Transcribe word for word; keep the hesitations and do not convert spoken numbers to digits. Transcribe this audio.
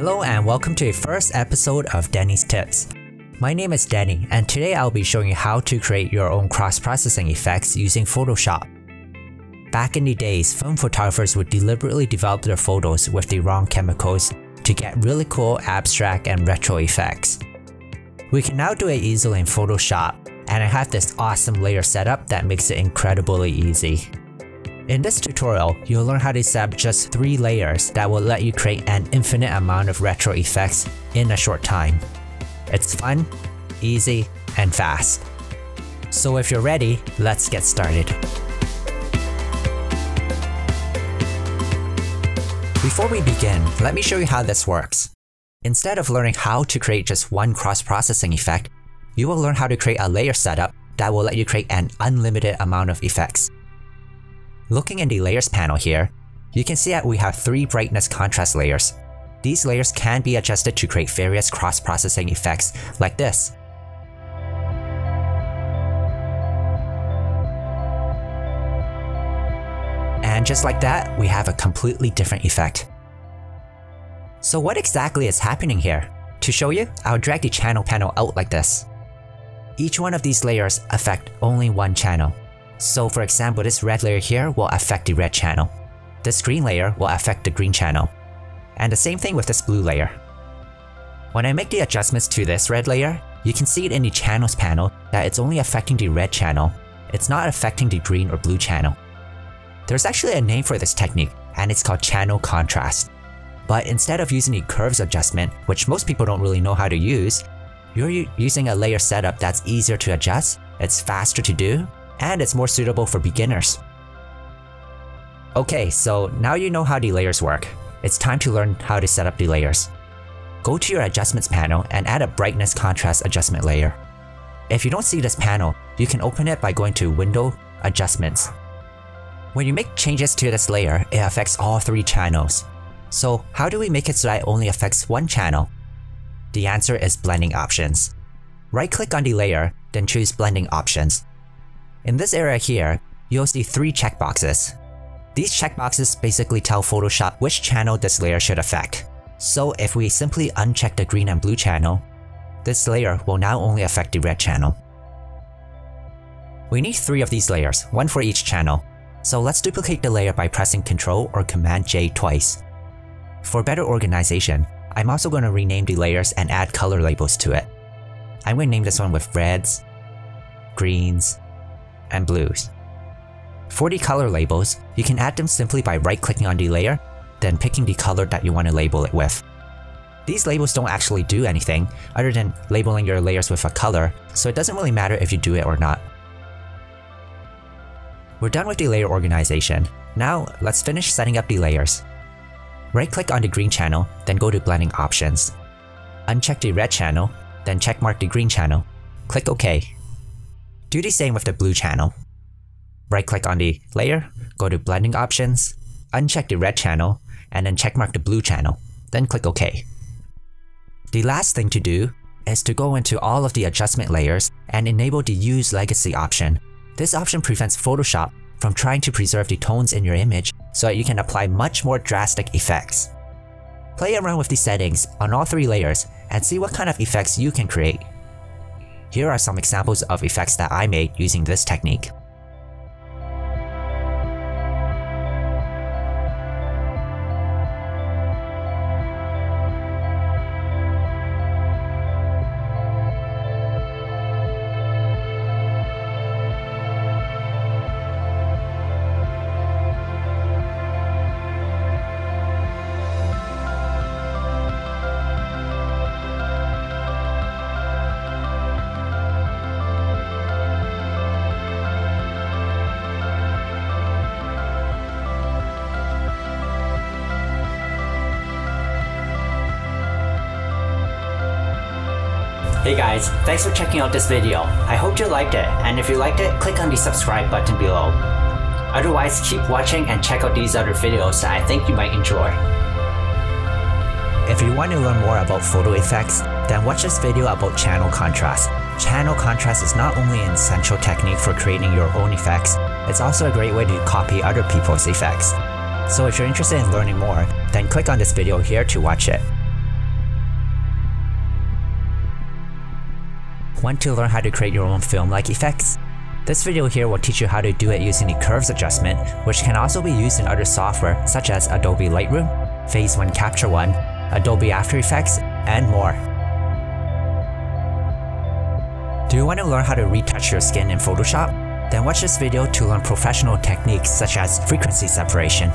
Hello and welcome to the first episode of Denny's Tips. My name is Denny and today I'll be showing you how to create your own cross-processing effects using Photoshop. Back in the days, film photographers would deliberately develop their photos with the wrong chemicals to get really cool abstract and retro effects. We can now do it easily in Photoshop, and I have this awesome layer setup that makes it incredibly easy. In this tutorial, you'll learn how to set up just three layers that will let you create an infinite amount of retro effects in a short time. It's fun, easy, and fast. So if you're ready, let's get started. Before we begin, let me show you how this works. Instead of learning how to create just one cross-processing effect, you will learn how to create a layer setup that will let you create an unlimited amount of effects. Looking in the layers panel here, you can see that we have three brightness contrast layers. These layers can be adjusted to create various cross-processing effects like this. And just like that, we have a completely different effect. So what exactly is happening here? To show you, I'll drag the channel panel out like this. Each one of these layers affect only one channel. So for example, this red layer here will affect the red channel. This green layer will affect the green channel. And the same thing with this blue layer. When I make the adjustments to this red layer, you can see it in the channels panel that it's only affecting the red channel. It's not affecting the green or blue channel. There's actually a name for this technique, and it's called channel contrast. But instead of using the curves adjustment, which most people don't really know how to use, you're using a layer setup that's easier to adjust, it's faster to do, and it's more suitable for beginners. Okay, so now you know how the layers work. It's time to learn how to set up the layers. Go to your adjustments panel and add a brightness contrast adjustment layer. If you don't see this panel, you can open it by going to Window, Adjustments. When you make changes to this layer, it affects all three channels. So how do we make it so that it only affects one channel? The answer is blending options. Right click on the layer, then choose blending options. In this area here, you'll see three checkboxes. These checkboxes basically tell Photoshop which channel this layer should affect. So if we simply uncheck the green and blue channel, this layer will now only affect the red channel. We need three of these layers, one for each channel. So let's duplicate the layer by pressing Ctrl or Command J twice. For better organization, I'm also going to rename the layers and add color labels to it. I'm going to name this one with reds, greens, and blues. For the color labels, you can add them simply by right-clicking on the layer, then picking the color that you want to label it with. These labels don't actually do anything other than labeling your layers with a color, so it doesn't really matter if you do it or not. We're done with the layer organization. Now let's finish setting up the layers. Right click on the green channel, then go to blending options. Uncheck the red channel, then check mark the green channel. Click OK. Do the same with the blue channel. Right click on the layer, go to blending options, uncheck the red channel, and then check mark the blue channel, then click OK. The last thing to do is to go into all of the adjustment layers and enable the Use Legacy option. This option prevents Photoshop from trying to preserve the tones in your image so that you can apply much more drastic effects. Play around with these settings on all three layers and see what kind of effects you can create. Here are some examples of effects that I made using this technique. Hey guys, thanks for checking out this video. I hope you liked it, and if you liked it, click on the subscribe button below. Otherwise, keep watching and check out these other videos that I think you might enjoy. If you want to learn more about photo effects, then watch this video about channel contrast. Channel contrast is not only an essential technique for creating your own effects, it's also a great way to copy other people's effects. So if you're interested in learning more, then click on this video here to watch it. Want to learn how to create your own film-like effects? This video here will teach you how to do it using the curves adjustment, which can also be used in other software such as Adobe Lightroom, Phase one Capture one, Adobe After Effects, and more. Do you want to learn how to retouch your skin in Photoshop? Then watch this video to learn professional techniques such as frequency separation.